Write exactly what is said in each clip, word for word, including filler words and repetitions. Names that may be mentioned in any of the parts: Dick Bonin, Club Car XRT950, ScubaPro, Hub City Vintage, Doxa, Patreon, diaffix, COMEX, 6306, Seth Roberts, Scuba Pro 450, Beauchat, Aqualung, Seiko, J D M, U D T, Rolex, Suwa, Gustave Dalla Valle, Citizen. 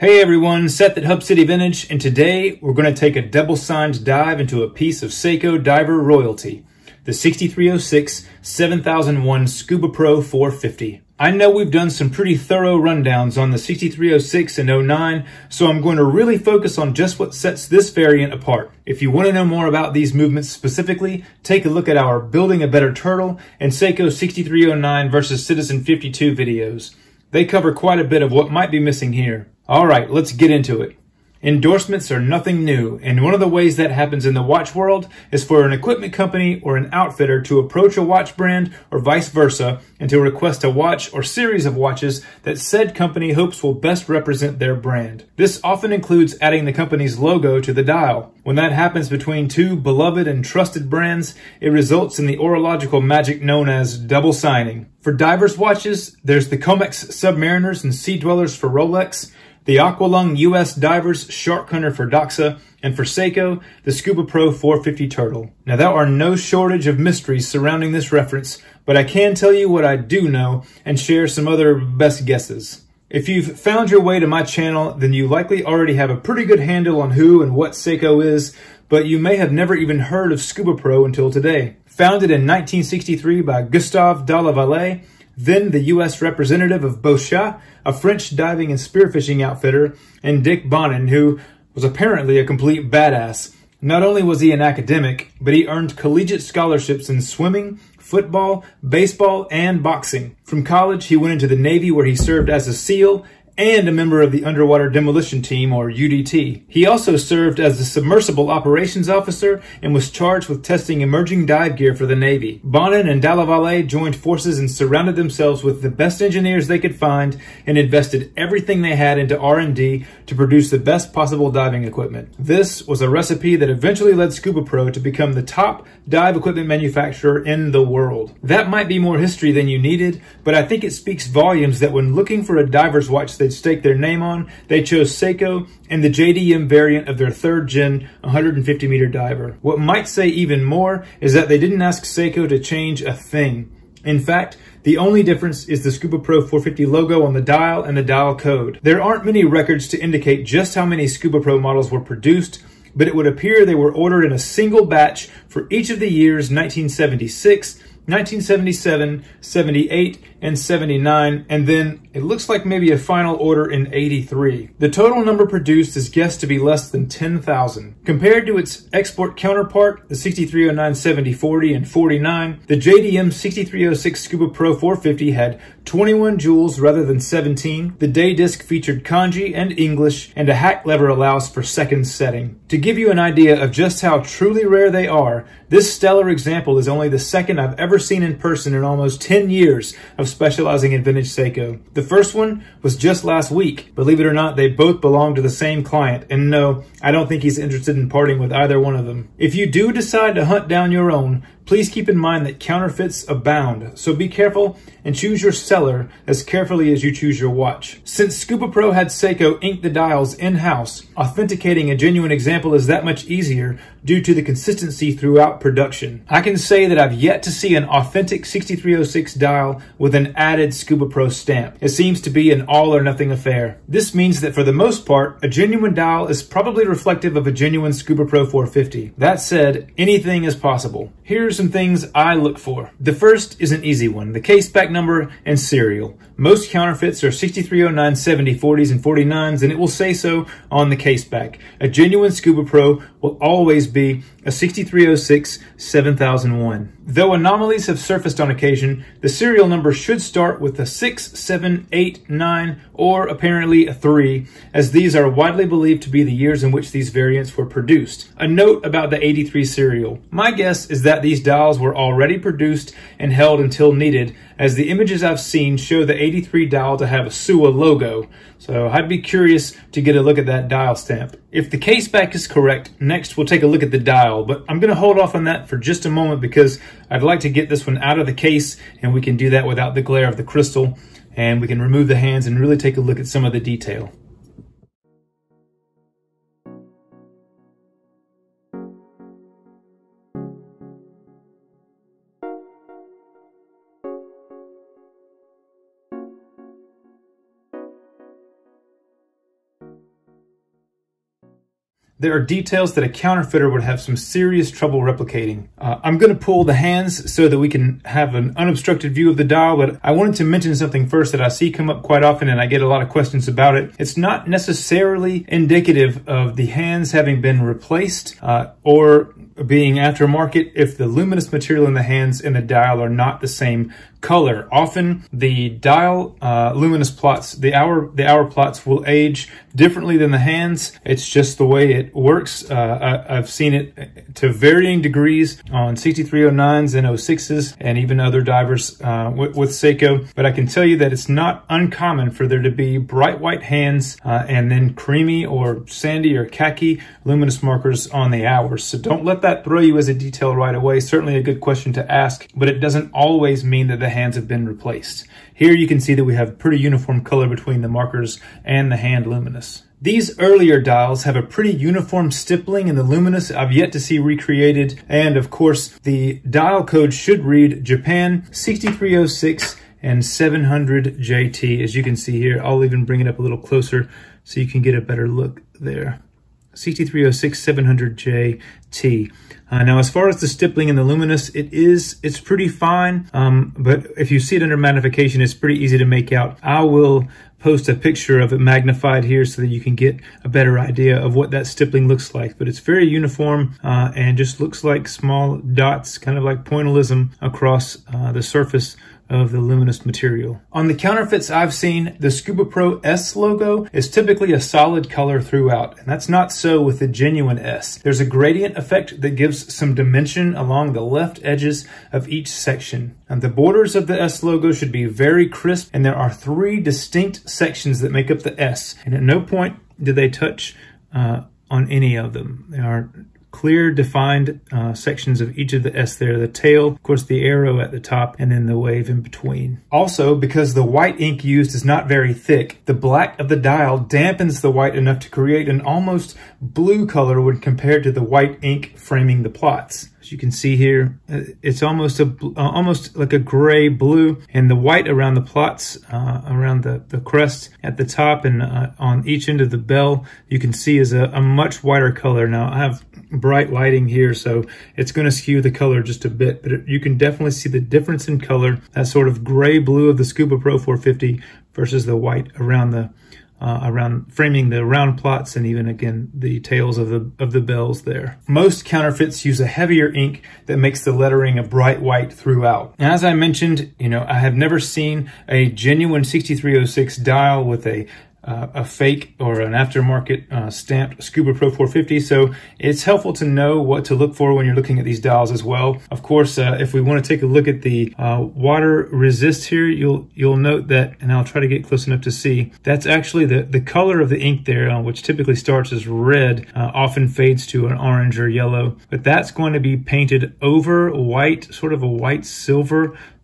Hey everyone, Seth at Hub City Vintage, and today we're going to take a double-signed dive into a piece of Seiko diver royalty, the sixty-three oh six seven thousand one ScubaPro four fifty. I know we've done some pretty thorough rundowns on the sixty-three oh six and oh nine, so I'm going to really focus on just what sets this variant apart. If you want to know more about these movements specifically, take a look at our Building a Better Turtle and Seiko sixty-three oh nine versus Citizen fifty-two videos. They cover quite a bit of what might be missing here. All right, let's get into it. Endorsements are nothing new, and one of the ways that happens in the watch world is for an equipment company or an outfitter to approach a watch brand or vice versa and to request a watch or series of watches that said company hopes will best represent their brand. This often includes adding the company's logo to the dial. When that happens between two beloved and trusted brands, it results in the horological magic known as double signing. For divers' watches, there's the COMEX Submariners and Sea Dwellers for Rolex, the Aqualung U S Divers Shark Hunter for Doxa, and for Seiko, the ScubaPro four fifty Turtle. Now, there are no shortage of mysteries surrounding this reference, but I can tell you what I do know and share some other best guesses. If you've found your way to my channel, then you likely already have a pretty good handle on who and what Seiko is, but you may have never even heard of ScubaPro until today. Founded in nineteen sixty-three by Gustave Dalla Valle, then the U S representative of Beauchat, a French diving and spearfishing outfitter, and Dick Bonin, who was apparently a complete badass. Not only was he an academic, but he earned collegiate scholarships in swimming, football, baseball, and boxing. From college, he went into the Navy, where he served as a SEAL and a member of the Underwater Demolition Team, or U D T. He also served as the Submersible Operations Officer and was charged with testing emerging dive gear for the Navy. Bonin and Dalla Valle joined forces and surrounded themselves with the best engineers they could find and invested everything they had into R and D to produce the best possible diving equipment. This was a recipe that eventually led ScubaPro to become the top dive equipment manufacturer in the world. That might be more history than you needed, but I think it speaks volumes that when looking for a diver's watch they'd stake their name on, they chose Seiko and the J D M variant of their third gen one hundred fifty meter diver. What might say even more is that they didn't ask Seiko to change a thing. In fact, the only difference is the ScubaPro four fifty logo on the dial and the dial code. There aren't many records to indicate just how many ScubaPro models were produced, but it would appear they were ordered in a single batch for each of the years nineteen seventy-six, nineteen seventy-seven, seventy-eight, and seventy-nine, and then it looks like maybe a final order in eighty-three. The total number produced is guessed to be less than ten thousand. Compared to its export counterpart, the sixty-three oh nine seventy forty and forty-nine, the J D M sixty-three oh six ScubaPro four fifty had twenty-one jewels rather than seventeen. The day disc featured kanji and English, and a hack lever allows for second setting. To give you an idea of just how truly rare they are, this stellar example is only the second I've ever seen in person in almost ten years of specializing in vintage Seiko. The first one was just last week. Believe it or not, they both belong to the same client, and no, I don't think he's interested in parting with either one of them. If you do decide to hunt down your own, please keep in mind that counterfeits abound, so be careful and choose your seller as carefully as you choose your watch. Since ScubaPro had Seiko ink the dials in-house, authenticating a genuine example is that much easier due to the consistency throughout production. I can say that I've yet to see an authentic sixty-three oh six dial with an added ScubaPro stamp. It seems to be an all-or-nothing affair. This means that for the most part, a genuine dial is probably reflective of a genuine ScubaPro four fifty. That said, anything is possible. Here's some things I look for. The first is an easy one: the case back number and serial. Most counterfeits are sixty-three oh nine seventy forties and forty-nines, and it will say so on the case back. A genuine ScubaPro will always be a sixty-three oh six seven thousand one. Though anomalies have surfaced on occasion, the serial number should start with a six, seven, eight, nine, or apparently a three, as these are widely believed to be the years in which these variants were produced. A note about the eighty-three serial. My guess is that these dials were already produced and held until needed, as the images I've seen show the eighty-three dial to have a Suwa logo, so I'd be curious to get a look at that dial stamp. If the case back is correct, next we'll take a look at the dial, but I'm going to hold off on that for just a moment because I'd like to get this one out of the case, and we can do that without the glare of the crystal, and we can remove the hands and really take a look at some of the detail. There are details that a counterfeiter would have some serious trouble replicating. Uh, I'm going to pull the hands so that we can have an unobstructed view of the dial, but I wanted to mention something first that I see come up quite often and I get a lot of questions about it. It's not necessarily indicative of the hands having been replaced uh, or being aftermarket if the luminous material in the hands and the dial are not the same color. Often the dial uh, luminous plots, the hour, the hour plots will age differently than the hands. It's just the way it works. Uh, I, I've seen it to varying degrees on sixty-three oh nines and oh sixes and even other divers uh, with, with Seiko, but I can tell you that it's not uncommon for there to be bright white hands uh, and then creamy or sandy or khaki luminous markers on the hours. So don't let that throw you as a detail right away. Certainly a good question to ask, but it doesn't always mean that the hands have been replaced. Here you can see that we have pretty uniform color between the markers and the hand luminous. These earlier dials have a pretty uniform stippling in the luminous I've yet to see recreated, and of course the dial code should read Japan sixty-three oh six and seven hundred J T, as you can see here. I'll even bring it up a little closer so you can get a better look there. sixty-three oh six seven hundred J T. Uh, now, as far as the stippling in the luminous, it is, it's pretty fine, um, but if you see it under magnification, it's pretty easy to make out. I will post a picture of it magnified here so that you can get a better idea of what that stippling looks like, but it's very uniform uh, and just looks like small dots, kind of like pointillism across uh, the surface of the luminous material. On the counterfeits I've seen, the ScubaPro S logo is typically a solid color throughout, and that's not so with the genuine S. There's a gradient effect that gives some dimension along the left edges of each section. And the borders of the S logo should be very crisp, and there are three distinct sections that make up the S, and at no point do they touch uh, on any of them. They are clear defined uh, sections of each of the S there, the tail, of course the arrow at the top, and then the wave in between. Also, because the white ink used is not very thick, the black of the dial dampens the white enough to create an almost blue color when compared to the white ink framing the plots. As you can see here, it's almost a almost like a gray blue, and the white around the plots, uh, around the, the crest at the top and uh, on each end of the bell, you can see is a, a much whiter color. Now I have bright lighting here, so it's going to skew the color just a bit, but it, you can definitely see the difference in color, that sort of gray blue of the ScubaPro four fifty versus the white around the Uh, around framing the round plots, and even again the tails of the of the bells there. Most counterfeits use a heavier ink that makes the lettering a bright white throughout. And as I mentioned, you know, I have never seen a genuine sixty-three oh six dial with a Uh, a fake or an aftermarket uh, stamped ScubaPro four fifty, so it's helpful to know what to look for when you're looking at these dials as well. Of course, uh, if we want to take a look at the uh, water resist here, you'll you'll note that, and I'll try to get close enough to see, that's actually the the color of the ink there, uh, which typically starts as red, uh, often fades to an orange or yellow, but that's going to be painted over white, sort of a white silver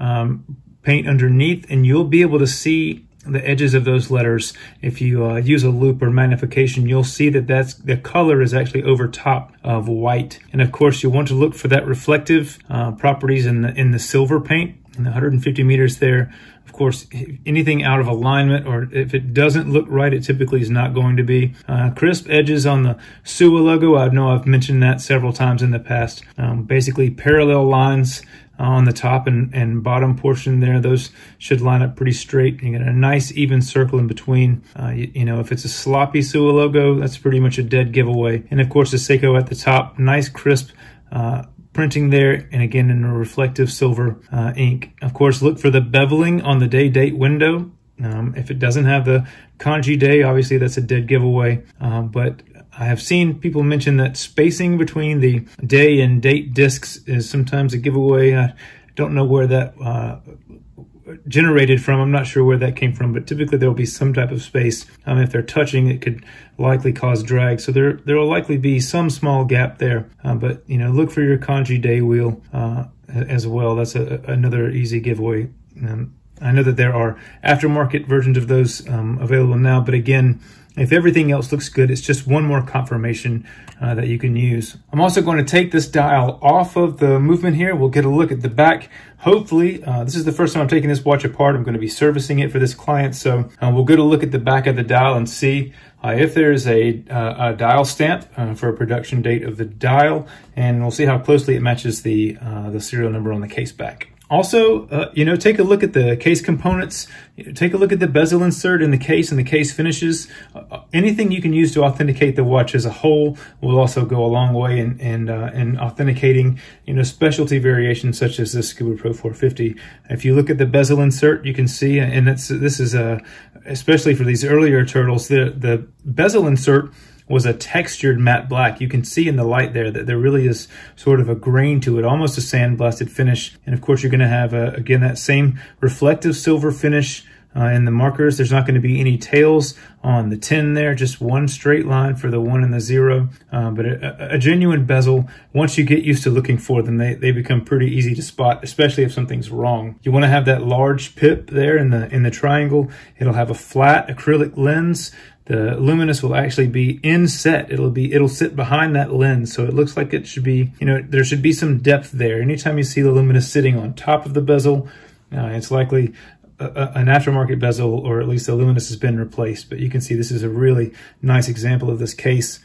um, paint underneath, and you'll be able to see the edges of those letters. If you uh, use a loop or magnification, you'll see that that's, the color is actually over top of white. And of course, you want to look for that reflective uh, properties in the, in the silver paint, in the one hundred fifty meters there. Of course, anything out of alignment, or if it doesn't look right, it typically is not going to be. Uh, crisp edges on the Suwa logo, I know I've mentioned that several times in the past. Um, basically parallel lines on the top and, and bottom portion there, those should line up pretty straight. You get a nice even circle in between. Uh, you, you know, if it's a sloppy Suwa logo, that's pretty much a dead giveaway. And of course the Seiko at the top, nice crisp uh, printing there, and again in a reflective silver uh, ink. Of course, look for the beveling on the day date window. Um, if it doesn't have the kanji day, obviously that's a dead giveaway, uh, but I have seen people mention that spacing between the day and date discs is sometimes a giveaway. I don't know where that uh, generated from. I'm not sure where that came from, but typically there will be some type of space. Um, if they're touching, it could likely cause drag. So there there will likely be some small gap there, uh, but you know, look for your kanji day wheel uh, as well. That's a, another easy giveaway. Um, I know that there are aftermarket versions of those um, available now, but again, if everything else looks good, it's just one more confirmation uh, that you can use. I'm also going to take this dial off of the movement here. We'll get a look at the back. Hopefully, uh, this is the first time I'm taking this watch apart. I'm going to be servicing it for this client, so uh, we'll get a look at the back of the dial and see uh, if there's a, uh, a dial stamp uh, for a production date of the dial, and we'll see how closely it matches the, uh, the serial number on the case back. Also, uh, you know, take a look at the case components, take a look at the bezel insert in the case and the case finishes. Uh, anything you can use to authenticate the watch as a whole will also go a long way in, in, uh, in authenticating, you know, specialty variations such as this Scuba Pro four fifty. If you look at the bezel insert, you can see, and it's, this is, uh, especially for these earlier turtles, the, the bezel insert was a textured matte black. You can see in the light there that there really is sort of a grain to it, almost a sandblasted finish. And of course, you're gonna have, a, again, that same reflective silver finish uh, in the markers. There's not gonna be any tails on the ten there, just one straight line for the one and the zero. Uh, but a, a genuine bezel, once you get used to looking for them, they, they become pretty easy to spot, especially if something's wrong. You wanna have that large pip there in the, in the triangle. It'll have a flat acrylic lens. The luminous will actually be inset. It'll be, it'll sit behind that lens. So it looks like it should be, you know, there should be some depth there. Anytime you see the luminous sitting on top of the bezel, uh, it's likely a, a, an aftermarket bezel, or at least the luminous has been replaced. But you can see this is a really nice example of this case.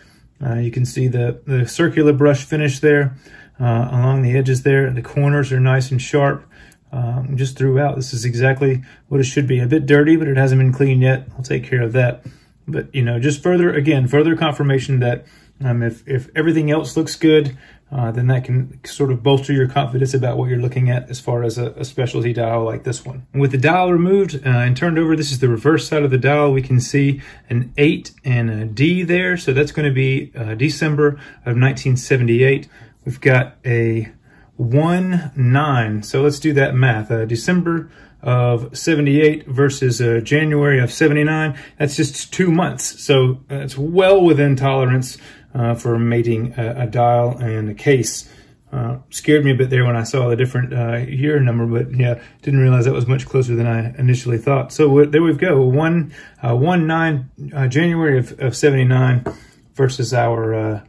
Uh, you can see the, the circular brush finish there uh, along the edges there. The corners are nice and sharp. Um, just throughout, this is exactly what it should be. A bit dirty, but it hasn't been cleaned yet. I'll take care of that. But, you know, just further, again, further confirmation that um, if, if everything else looks good, uh, then that can sort of bolster your confidence about what you're looking at as far as a, a specialty dial like this one. And with the dial removed uh, and turned over, this is the reverse side of the dial. We can see an eight and a D there. So that's going to be uh, December of nineteen seventy-eight. We've got a one nine. So let's do that math. Uh, December of seventy-eight versus uh, January of seventy-nine. That's just two months. So it's well within tolerance uh, for mating a, a dial and a case. Uh, scared me a bit there when I saw the different uh, year number, but yeah, didn't realize that was much closer than I initially thought. So uh, there we go. One, uh, one nine, uh, January of, of seventy-nine versus our uh,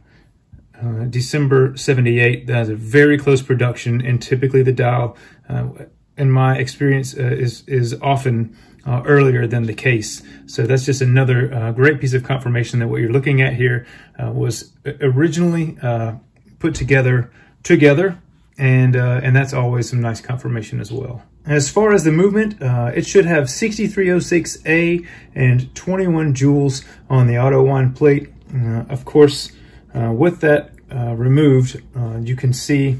Uh, December seventy-eight. That is a very close production, and typically the dial, uh, in my experience, uh, is is often uh, earlier than the case. So that's just another uh, great piece of confirmation that what you're looking at here uh, was originally uh, put together together, and uh, and that's always some nice confirmation as well. As far as the movement, uh, it should have sixty-three oh six A and twenty-one joules on the auto wind plate. Uh, of course. Uh, with that uh, removed, uh, you can see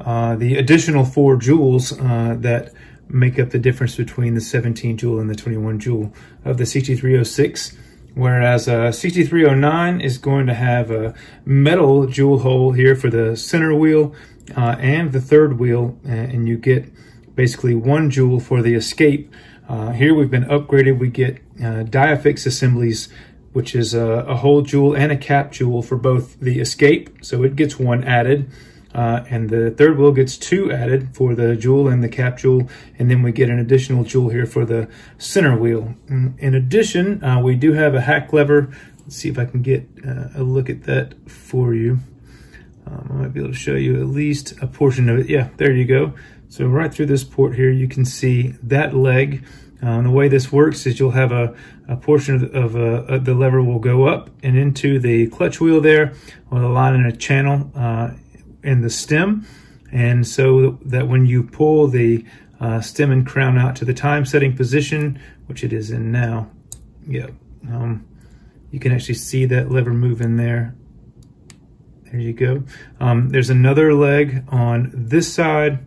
uh, the additional four joules uh, that make up the difference between the seventeen joule and the twenty-one joule of the sixty-three oh six, whereas uh, sixty-three oh nine is going to have a metal joule hole here for the center wheel uh, and the third wheel, and you get basically one joule for the escape. Uh, here we've been upgraded. We get uh, diaffix assemblies, which is a, a whole joule and a cap joule for both the escape, so it gets one added, uh, and the third wheel gets two added for the joule and the cap joule, and then we get an additional joule here for the center wheel. In addition, uh, we do have a hack lever. Let's see if I can get uh, a look at that for you. Um, I might be able to show you at least a portion of it. Yeah, there you go. So right through this port here, you can see that leg. Uh, the way this works is you'll have a, a portion of, of uh, the lever will go up and into the clutch wheel there with a line and a channel uh, in the stem. And so that when you pull the uh, stem and crown out to the time setting position, which it is in now, yeah, um, you can actually see that lever move in there. There you go. Um, there's another leg on this side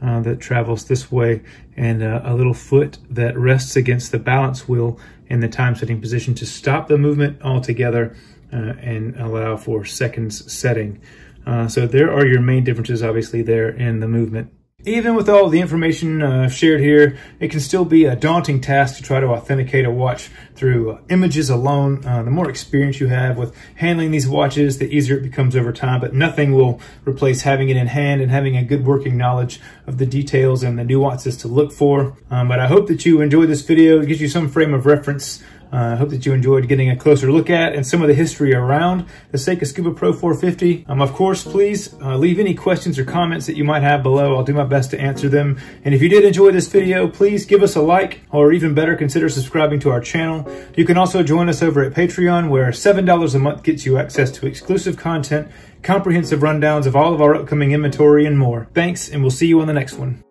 Uh, that travels this way, and uh, a little foot that rests against the balance wheel in the time setting position to stop the movement altogether uh, and allow for seconds setting. Uh, so there are your main differences, obviously, there in the movement. Even with all the information uh, shared here, it can still be a daunting task to try to authenticate a watch through uh, images alone. Uh, the more experience you have with handling these watches, the easier it becomes over time, but nothing will replace having it in hand and having a good working knowledge of the details and the nuances to look for. Um, but I hope that you enjoyed this video. It gives you some frame of reference. I uh, hope that you enjoyed getting a closer look at and some of the history around the Seiko Scuba Pro four fifty. Um, of course, please uh, leave any questions or comments that you might have below. I'll do my best to answer them. And if you did enjoy this video, please give us a like, or even better, consider subscribing to our channel. You can also join us over at Patreon, where seven dollars a month gets you access to exclusive content, comprehensive rundowns of all of our upcoming inventory, and more. Thanks, and we'll see you on the next one.